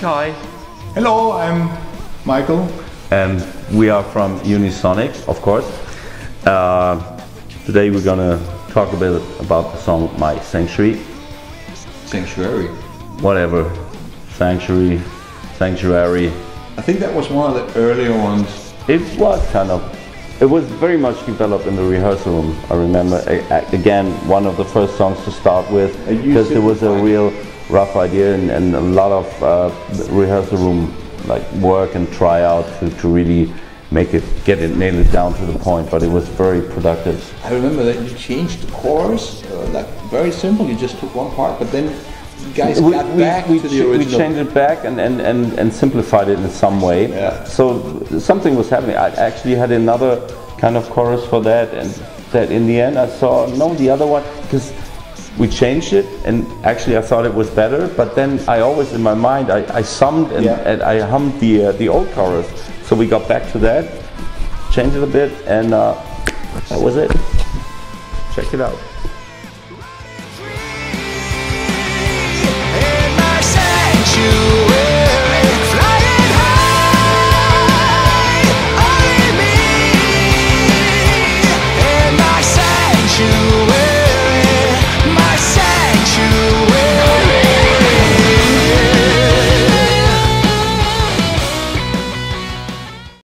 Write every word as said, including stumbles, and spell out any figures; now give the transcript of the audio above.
Kai. Hello, I'm Michael. And we are from Unisonic, of course. Uh, today we're gonna talk a bit about the song My Sanctuary. Sanctuary? Whatever. Sanctuary. Sanctuary. I think that was one of the earlier ones. It was kind of. It was very much developed in the rehearsal room. I remember, again, one of the first songs to start with, because there was a real rough idea and, and a lot of uh, rehearsal room like work and try out to, to really make it, get it, nail it down to the point, but it was very productive. I remember that you changed the chorus, uh, like very simple, you just took one part, but then you guys we, got we, back we to the original. We changed it back and, and, and, and simplified it in some way. Yeah. So something was happening. I actually had another kind of chorus for that, and that in the end I saw, no, the other one, because we changed it, and actually I thought it was better, but then I always, in my mind, I, I summed and, yeah. and I hummed the uh, the old chorus. So we got back to that, changed it a bit, and uh, that was it. Check it out.